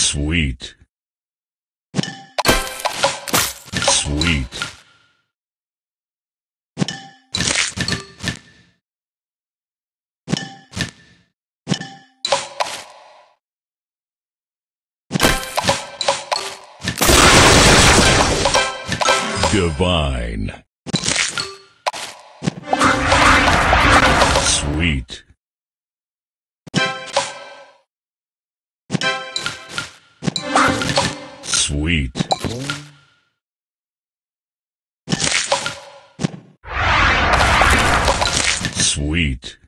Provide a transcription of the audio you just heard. Sweet. Sweet. Divine. Sweet. Sweet. Sweet.